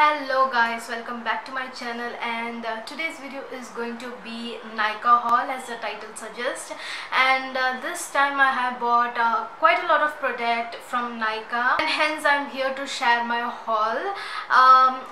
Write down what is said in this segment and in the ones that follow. Hello guys, welcome back to my channel, and today's video is going to be Nykaa haul as the title suggests. And this time I have bought quite a lot of product from Nykaa, and hence I'm here to share my haul.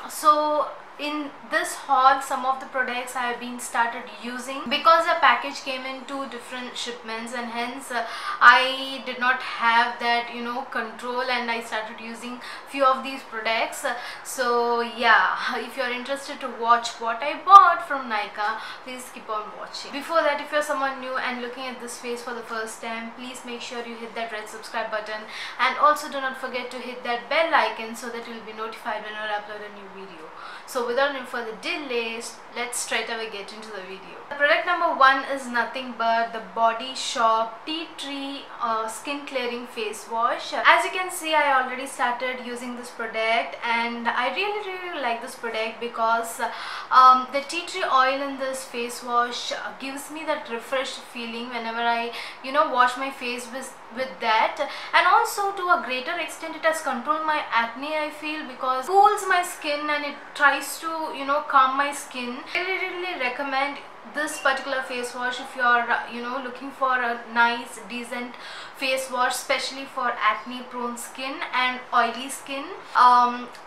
So in this haul, some of the products I have been started using because the package came in 2 different shipments, and hence I did not have that control, and I started using few of these products. So yeah, if you are interested to watch what I bought from Nykaa, please keep on watching. Before that, if you are someone new and looking at this face for the first time, please make sure you hit that red subscribe button, and also do not forget to hit that bell icon so that you will be notified when I upload a new video. So without any further delays, let's straight away get into the video. Product number 1 is nothing but the Body Shop Tea Tree Skin Clearing Face Wash. As you can see, I already started using this product, and I really like this product because the tea tree oil in this face wash gives me that refreshed feeling whenever I wash my face with that. And also, to a greater extent, it has controlled my acne, I feel, because it cools my skin and it tries to calm my skin. I really recommend this particular face wash if you are looking for a nice decent face wash, especially for acne prone skin and oily skin.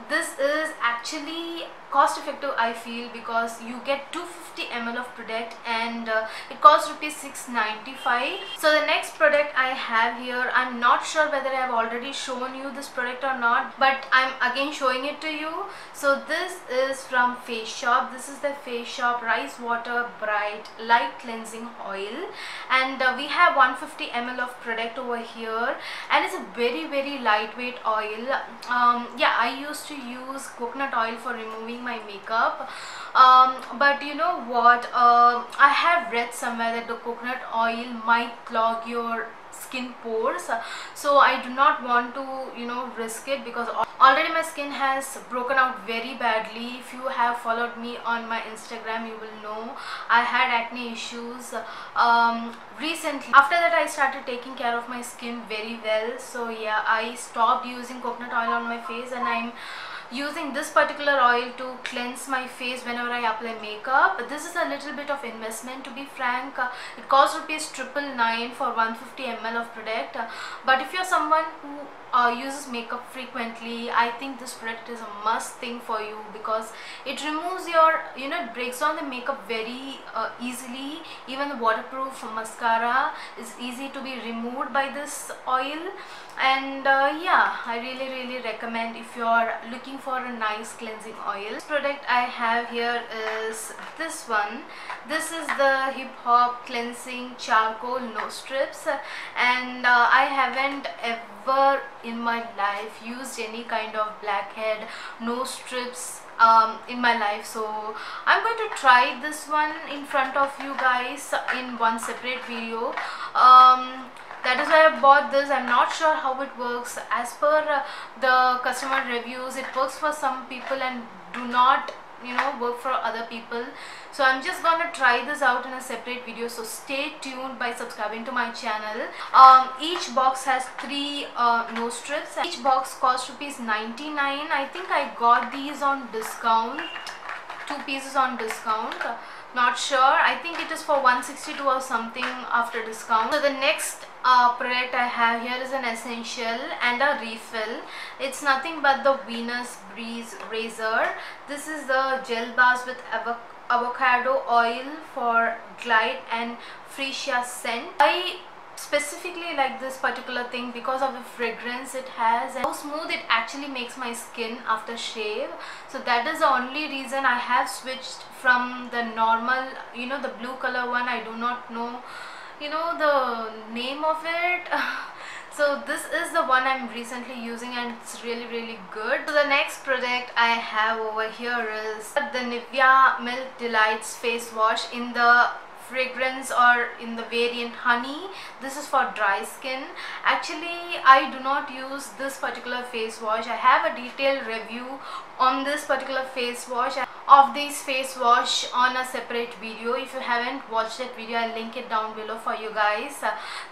This is actually cost effective, I feel, because you get 250 ml of product, and it costs ₹6.95. So the next product I have here, I'm not sure whether I have already shown you this product or not, but I'm again showing it to you. So this is from Face Shop. This is the Face Shop Rice Water Bright Light Cleansing Oil, and we have 150 ml of product over here, and it's a very lightweight oil. Yeah, I used to use coconut oil for removing my makeup, but you know what, I have read somewhere that the coconut oil might clog your skin pores, so I do not want to risk it, because already my skin has broken out very badly. If you have followed me on my Instagram, you will know I had acne issues recently. After that, I started taking care of my skin very well, so yeah, I stopped using coconut oil on my face, and I'm using this particular oil to cleanse my face whenever I apply makeup. This is a little bit of investment, to be frank. It costs ₹999 for 150 ml of product, but if you're someone who uses makeup frequently, I think this product is a must thing for you, because it removes your it breaks down the makeup very easily. Even the waterproof mascara is easy to be removed by this oil, and yeah, I really recommend if you're looking for a nice cleansing oil. This product I have here is this one. This is the Hip Hop Cleansing Charcoal No Strips, and I haven't ever in my life used any kind of blackhead no strips in my life, so I'm going to try this one in front of you guys in one separate video. That is why I bought this. I'm not sure how it works. As per the customer reviews, it works for some people and do not work for other people, so I'm just gonna try this out in a separate video, so stay tuned by subscribing to my channel. Each box has 3 no strips. Each box costs ₹99. I think I got these on discount, 2 pieces on discount, not sure. I think it is for $162 or something after discount. So the next product I have here is an essential and a refill. It's nothing but the Venus Breeze razor. This is the gel bars with avocado oil for glide and freesia scent. I specifically like this particular thing because of the fragrance it has and how smooth it actually makes my skin after shave. So that is the only reason I have switched from the normal, the blue color one. I do not know the name of it. So this is the one I'm recently using, and it's really good. So the next product I have over here is the Nivea Milk Delights face wash in the fragrance or in the variant honey. This is for dry skin. Actually, I do not use this particular face wash. I have a detailed review on this particular face wash, of this face wash on a separate video. If you haven't watched that video, I'll link it down below for you guys.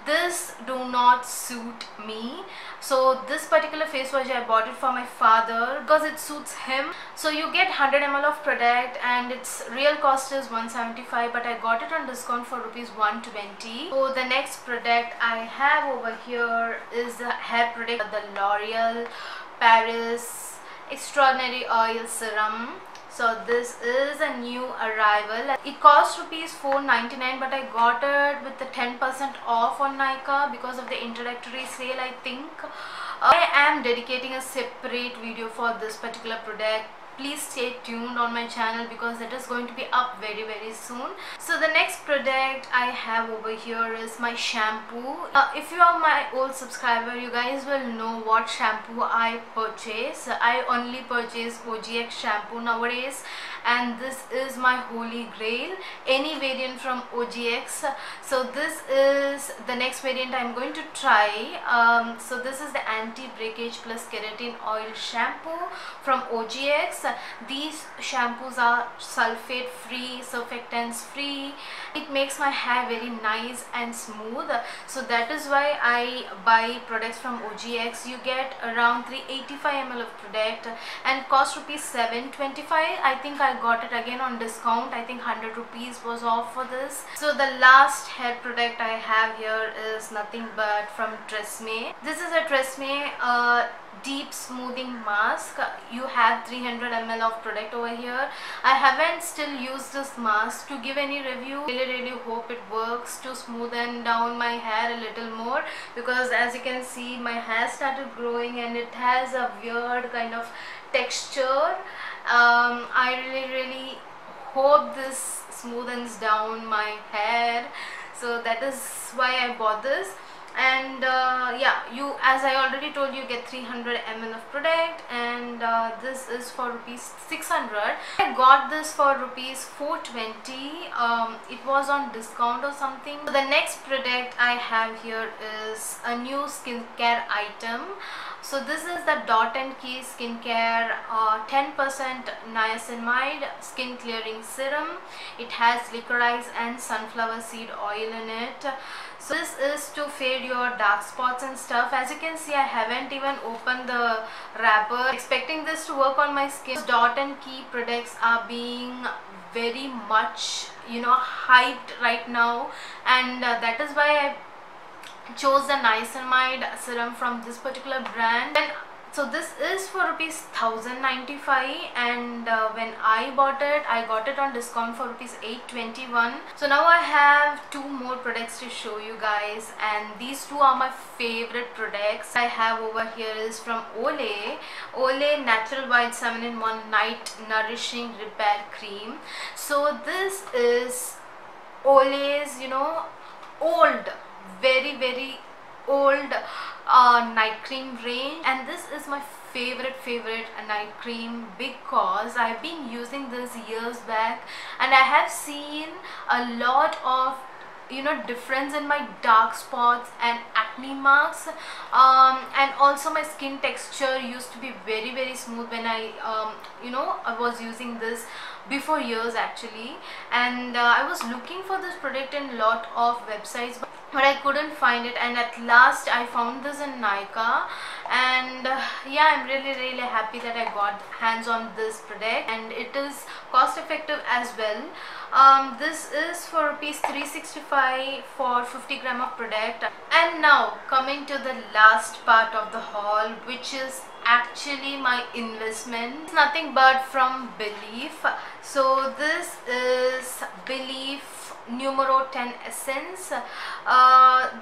This do not suit me, so this particular face wash I bought it for my father because it suits him. So you get 100 ml of product and its real cost is 175, but I got it on discount for ₹120. So the next product I have over here is the hair product, the L'Oreal Paris Extraordinary Oil Serum. So this is a new arrival. It costs ₹499, but I got it with the 10% off on Nykaa because of the introductory sale, I think. I am dedicating a separate video for this particular product. Please stay tuned on my channel because it is going to be up very soon. So the next product I have over here is my shampoo. If you are my old subscriber, you guys will know what shampoo I purchase. I only purchase OGX shampoo nowadays, and this is my holy grail, any variant from OGX. So this is the next variant I'm going to try. So this is the anti-breakage plus keratin oil shampoo from OGX. These shampoos are sulfate free, surfactants free. It makes my hair very nice and smooth, so that is why I buy products from OGX. You get around 385 ml of product and cost ₹725. I think I got it again on discount. I think 100 rupees was off for this. So the last hair product I have here is nothing but from Tresemmé. This is a Tresemmé deep smoothing mask. You have 300 ml of product over here. I haven't still used this mask to give any review. Really hope it works to smoothen down my hair a little more, because as you can see, my hair started growing and it has a weird kind of texture. I really hope this smoothens down my hair, so that is why I bought this. And yeah, you, as I already told you, get 300 ml of product, and this is for ₹600. I got this for ₹420. It was on discount or something. So the next product I have here is a new skincare item. So this is the Dot and Key skincare 10% niacinamide skin clearing serum. It has licorice and sunflower seed oil in it. So this is to fade your dark spots and stuff. As you can see, I haven't even opened the wrapper, expecting this to work on my skin. Dot and Key products are being very much, you know, hyped right now, and that is why I chose the niacinamide serum from this particular brand. And so this is for ₹1,095, and when I bought it, I got it on discount for ₹821. So now I have two more products to show you guys, and these two are my favorite products. I have over here is from Olay Natural White 7-in-1 Night Nourishing Repair Cream. So this is Olay's, you know, old, very old night cream range, and this is my favorite night cream because I've been using this years back, and I have seen a lot of, you know, difference in my dark spots and acne marks, and also my skin texture used to be very smooth when I you know, I was using this before years actually. And I was looking for this product in lot of websites, but I couldn't find it, and at last I found this in Nykaa. And yeah, I'm really happy that I got hands on this product, and it is cost effective as well. This is for ₹365 for 50 gram of product. And now coming to the last part of the haul, which is actually my investment. It's nothing but from Bélif. So this is Bélif Numéro 10 Essence.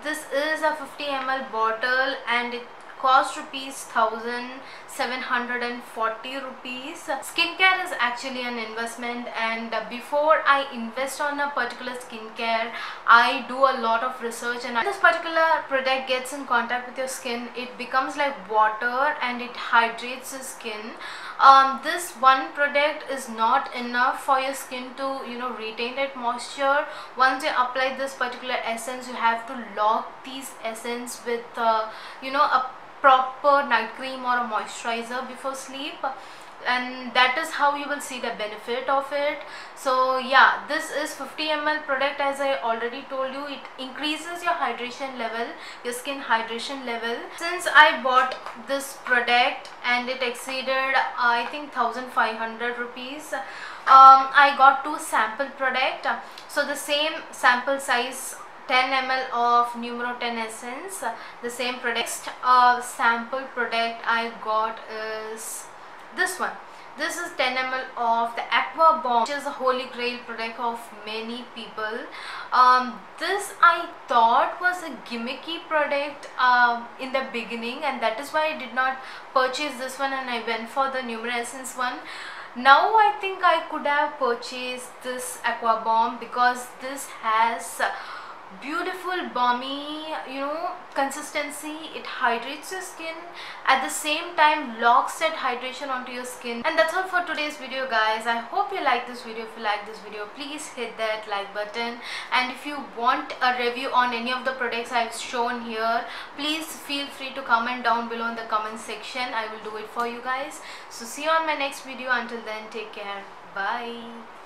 This is a 50 ml bottle, and it cost ₹1,740. Skincare is actually an investment, and before I invest on a particular skincare, I do a lot of research, and this particular product gets in contact with your skin, it becomes like water and it hydrates the skin. This one product is not enough for your skin to, you know, retain that moisture. Once you apply this particular essence, you have to lock these essence with you know, a proper night cream or a moisturizer before sleep. and that is how you will see the benefit of it. So yeah, this is 50 ml product. As I already told you, it increases your hydration level, your skin hydration level. Since I bought this product and it exceeded I think 1500 rupees, I got two sample product. So the same sample size 10 ml of Numéro 10 Essence, the same product. Next sample product I got is this one. This is 10 ml of the Aqua Bomb, which is a holy grail product of many people. This I thought was a gimmicky product in the beginning, and that is why I did not purchase this one and I went for the Numéro Essence one. Now I think I could have purchased this Aqua Bomb because this has beautiful balmy, you know, consistency. It hydrates your skin, at the same time locks that hydration onto your skin. And that's all for today's video, guys. I hope you like this video. If you like this video, please hit that like button, and if you want a review on any of the products I've shown here, please feel free to comment down below in the comment section. I will do it for you guys. So see you on my next video. Until then, take care, bye.